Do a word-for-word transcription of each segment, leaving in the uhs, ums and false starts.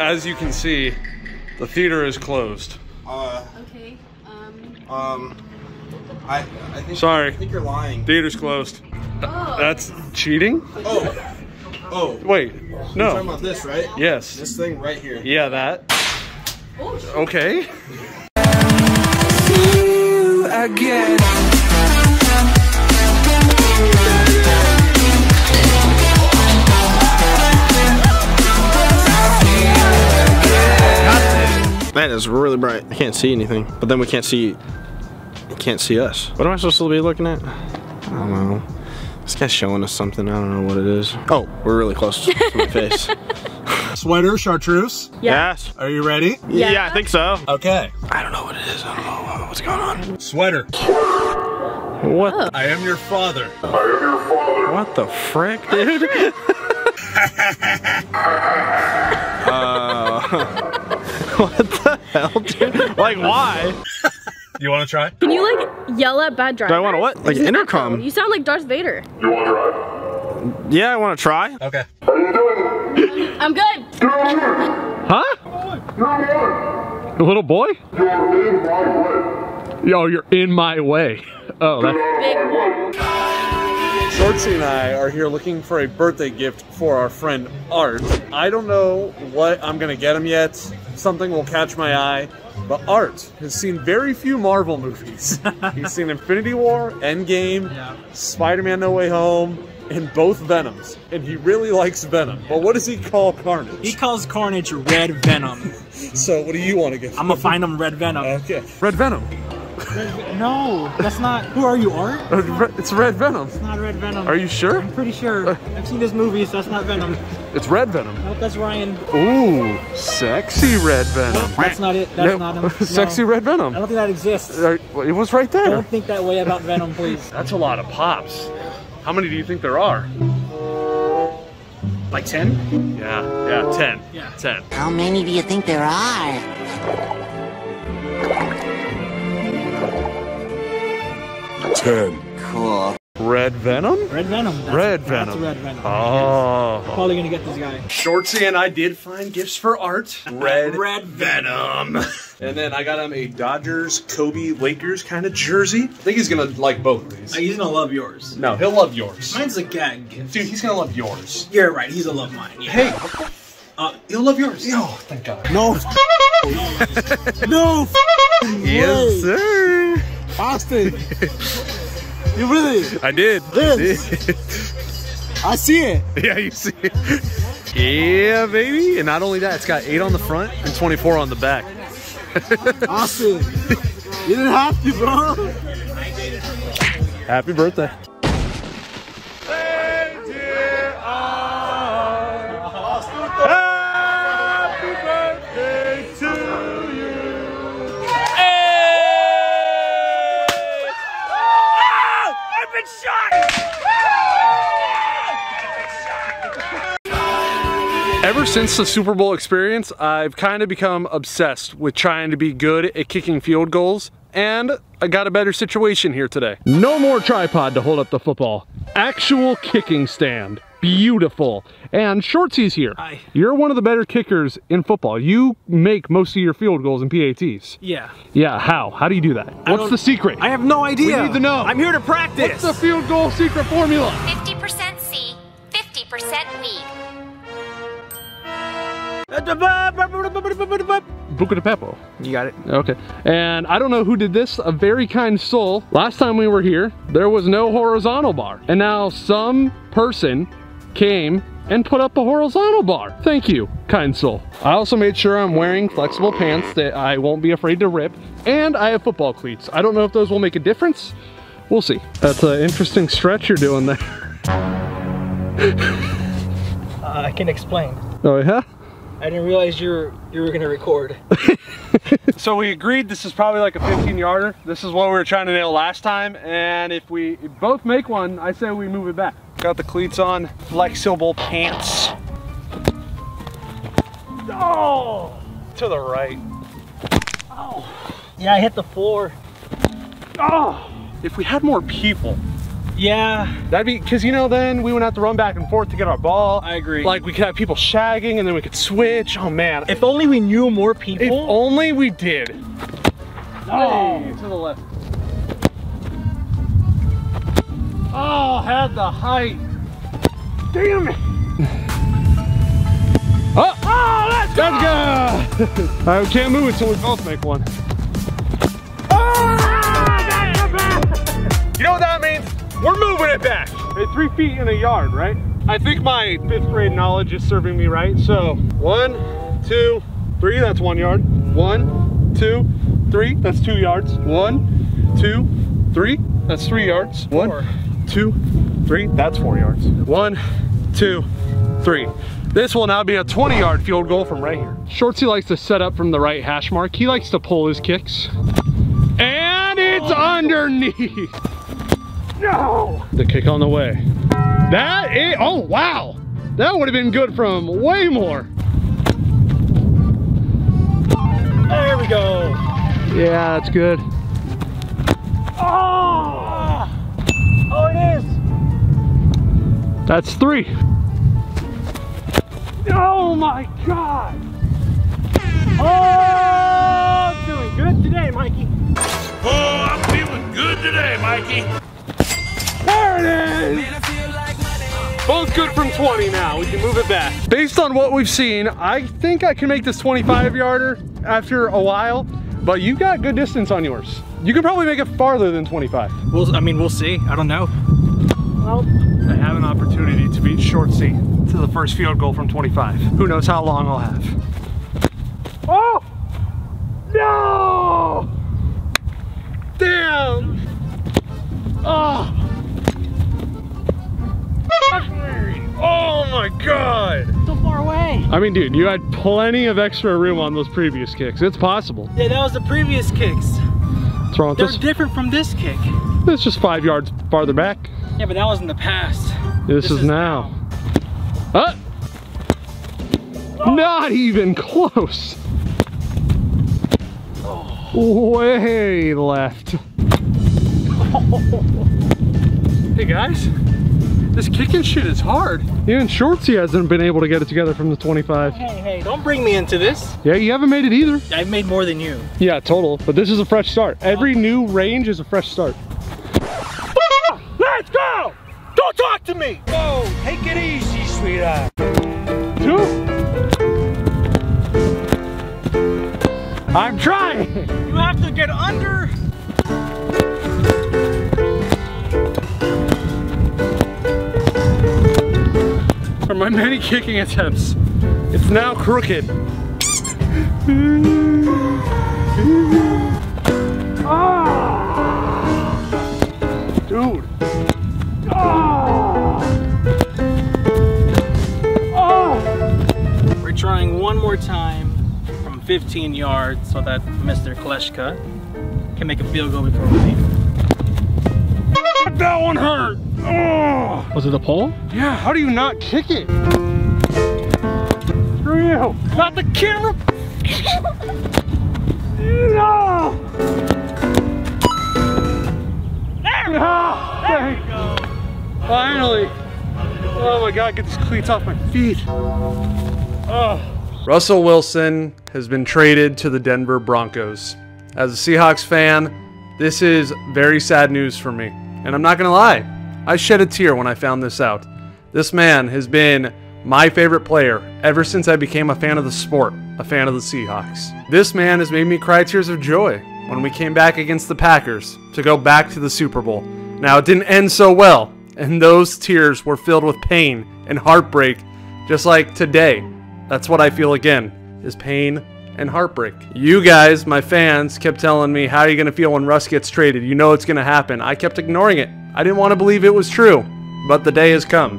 As you can see, the theater is closed. Uh, okay. Um. Um. I. I think. Sorry. I think you're lying. Theater's closed. Oh. That's cheating? Oh. Oh. Wait. No. You're talking about this, right? Yes. This thing right here. Yeah. That. Oh, shit. Okay. See you again. That is really bright. I can't see anything. But then we can't see, can't see us. What am I supposed to be looking at? I don't know. This guy's showing us something. I don't know what it is. Oh, we're really close to my face. Sweater, chartreuse? Yes. Are you ready? Yeah. Yeah, I think so. Okay. I don't know what it is. I don't know what's going on. Sweater. What? Oh. I am your father. I am your father. What the frick, dude? uh... What the hell, dude? Like, why? You want to try? Can you, like, yell at bad drivers? Do I want to what? Like, intercom? You sound like Darth Vader. You want to try? Yeah, I want to try. Okay. How are you doing? I'm good. Huh? You're a little boy? You're in my way. Yo, you're in my way. Oh, that's big. Shortsy and I are here looking for a birthday gift for our friend Art. I don't know what I'm gonna get him yet. Something will catch my eye. But Art has seen very few Marvel movies. He's seen Infinity War, Endgame, yeah. Spider-Man No Way Home, and both Venoms. And he really likes Venom. But what does he call Carnage? He calls Carnage Red Venom. So what do you want to get? I'm gonna find him Red Venom. Okay. Red Venom. No, that's not. Who are you, Art? It's, not, it's Red Venom. It's not Red Venom. Are you sure? I'm pretty sure. Uh, I've seen this movie, so that's not Venom. It's Red Venom. Nope, that's Ryan. Ooh, sexy Red Venom. That's not it. That's no. not him. No. Sexy Red Venom. I don't think that exists. It was right there. Don't think that way about Venom, please. That's a lot of pops. How many do you think there are? Like ten? Yeah, yeah, ten. Yeah, ten. How many do you think there are? Ten. Cool. Red Venom? Red Venom. That's Red a, Venom. That's a Red Venom. Oh. Yes. Probably gonna get this guy. Shortsy and I did find gifts for Art. Red Red Venom. And then I got him a Dodgers, Kobe, Lakers kind of jersey. I think he's gonna like both of these. Uh, he's gonna love yours. No, he'll love yours. Mine's a gag gift. Dude, he's gonna love yours. You're right, he's gonna love mine. Yeah. Hey, uh, he'll love yours. Yo, oh, thank God. No. No. Yes, sir. Austin. You really? I did. This. I did. I see it. Yeah, you see it. Yeah, baby. And not only that, it's got eight on the front and twenty-four on the back. Austin, you didn't have to, bro. Happy birthday. Ever since the Super Bowl experience, I've kind of become obsessed with trying to be good at kicking field goals, and I got a better situation here today. No more tripod to hold up the football. Actual kicking stand. Beautiful. And Shortsy's here. Hi. You're one of the better kickers in football. You make most of your field goals and P A Ts. Yeah. Yeah, how? How do you do that? I What's the secret? I have no idea. We need to know. I'm here to practice. What's the field goal secret formula? fifty percent see, fifty percent lead. Buca de Pepo. You got it. Okay. And I don't know who did this, a very kind soul. Last time we were here, there was no horizontal bar. And now some person came and put up a horizontal bar. Thank you, kind soul. I also made sure I'm wearing flexible pants that I won't be afraid to rip. And I have football cleats. I don't know if those will make a difference. We'll see. That's an interesting stretch you're doing there. uh, I can explain. Oh yeah? I didn't realize you were, you were gonna record. So we agreed this is probably like a fifteen yarder. This is what we were trying to nail last time. And if we both make one, I say we move it back. Got the cleats on, flexible pants. Oh, to the right. Oh. Yeah, I hit the floor. Oh, if we had more people. Yeah. That'd be, cause you know, then we wouldn't have to run back and forth to get our ball. I agree. Like we could have people shagging and then we could switch. Oh man. If only we knew more people. If only we did. Oh, hey, to the left. Oh, had the height. Damn it. Oh, oh let's go. Let's go. All right, we can't move until we both make one. You know what that means? We're moving it back. Hey, three feet in a yard, right? I think my fifth grade knowledge is serving me right. So one, two, three, that's one yard. One, two, three, that's two yards. One, two, three, that's three yards. One, four. two, three, that's four yards. One, two, three. This will now be a twenty yard field goal from right here. Shortsy likes to set up from the right hash mark. He likes to pull his kicks. And it's oh. underneath. No! The kick on the way. That is, oh wow! That would have been good from way more. There we go. Yeah, that's good. Oh! Oh, it is. That's three. Oh my God! Oh, I'm doing good today, Mikey. Oh, I'm feeling good today, Mikey. There it is! Both good from twenty now, we can move it back. Based on what we've seen, I think I can make this twenty-five yarder after a while, but you got good distance on yours. You can probably make it farther than twenty-five. We'll, I mean, we'll see, I don't know. Well, I have an opportunity to beat Shortsy to the first field goal from twenty-five. Who knows how long I'll have. Oh! No! Damn! Oh! Oh my God! So far away. I mean, dude, you had plenty of extra room on those previous kicks. It's possible. Yeah, that was the previous kicks. What's wrong with this? They're different from this kick. It's just five yards farther back. Yeah, but that was in the past. This, this is, is now. now. Uh, oh. Not even close. Oh. Way left. Oh. Hey guys. This kicking shit is hard. Even Shortsy hasn't been able to get it together from the twenty-five. Hey, hey, don't bring me into this. Yeah, you haven't made it either. I've made more than you. Yeah, total. But this is a fresh start. Every new range is a fresh start. Let's go! Don't talk to me! Whoa, take it easy, sweetheart. Two. I'm trying. You have to get under. For my many kicking attempts, it's now crooked. Ah! Dude. Ah! Ah! We're trying one more time from fifteen yards so that Mister Kleshka can make a field goal before we leave. That one hurt! Oh. Was it a pole? Yeah, how do you not kick it? Screw you! Not the camera! No! There we oh, go! There you go! Finally! Oh my God, get these cleats off my feet! Oh. Russell Wilson has been traded to the Denver Broncos. As a Seahawks fan, this is very sad news for me. And I'm not gonna lie. I shed a tear when I found this out. This man has been my favorite player ever since I became a fan of the sport, a fan of the Seahawks. This man has made me cry tears of joy when we came back against the Packers to go back to the Super Bowl. Now, it didn't end so well, and those tears were filled with pain and heartbreak, just like today. That's what I feel again, is pain and heartbreak. You guys, my fans, kept telling me, how are you going to feel when Russ gets traded? You know it's going to happen. I kept ignoring it. I didn't want to believe it was true, but the day has come,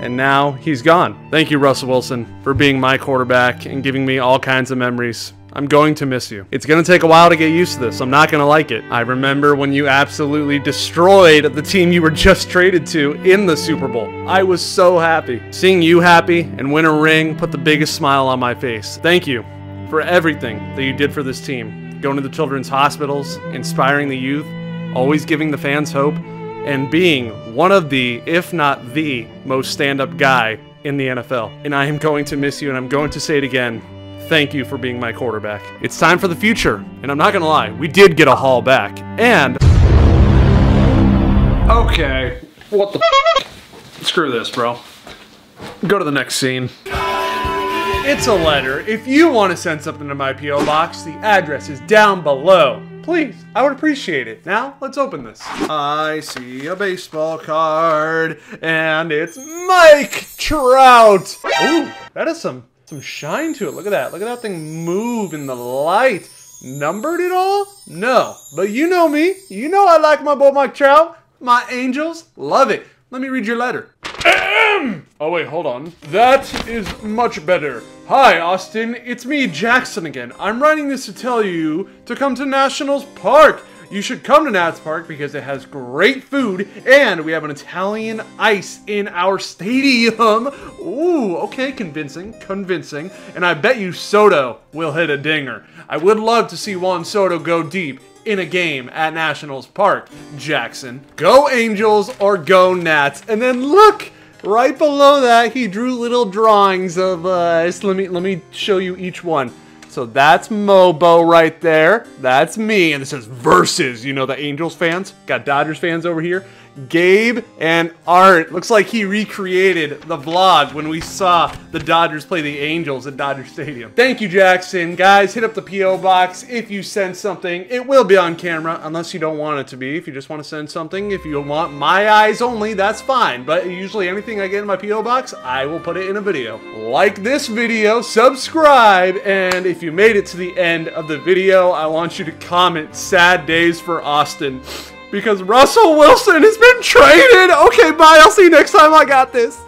and now he's gone. Thank you, Russell Wilson, for being my quarterback and giving me all kinds of memories. I'm going to miss you. It's going to take a while to get used to this. I'm not going to like it. I remember when you absolutely destroyed the team you were just traded to in the Super Bowl. I was so happy. Seeing you happy and win a ring put the biggest smile on my face. Thank you for everything that you did for this team. Going to the children's hospitals, inspiring the youth, always giving the fans hope, and being one of the, if not the, most stand-up guy in the N F L. And I am going to miss you, and I'm going to say it again. Thank you for being my quarterback. It's time for the future, and I'm not gonna lie, we did get a haul back, and... Okay, what the f***? Screw this, bro. Go to the next scene. It's a letter. If you want to send something to my P O box, the address is down below. Please, I would appreciate it. Now, let's open this. I see a baseball card, and it's Mike Trout. Ooh, that is some some shine to it. Look at that. Look at that thing move in the light. Numbered it all? No, but you know me. You know I like my boy Mike Trout. My Angels love it. Let me read your letter. Oh wait, hold on. That is much better. Hi, Austin. It's me, Jackson, again. I'm writing this to tell you to come to Nationals Park. You should come to Nats Park because it has great food, and we have an Italian ice in our stadium. Ooh, okay, convincing, convincing. And I bet you Soto will hit a dinger. I would love to see Juan Soto go deep in a game at Nationals Park, Jackson. Go Angels or go Nats. And then look! Right below that, he drew little drawings of us. Let me, let me show you each one. So that's Mobo right there. That's me. And it says versus, you know, the Angels fans. Got Dodgers fans over here. Gabe and Art. Looks like he recreated the vlog when we saw the Dodgers play the Angels at Dodger Stadium. Thank you, Jackson. Guys, hit up the P O box if you send something. It will be on camera, unless you don't want it to be. If you just want to send something, if you want my eyes only, that's fine. But usually anything I get in my P O box, I will put it in a video. Like this video, subscribe, and if you made it to the end of the video, I want you to comment "sad days for Austin," because Russell Wilson has been traded. Okay, bye. I'll see you next time. I got this.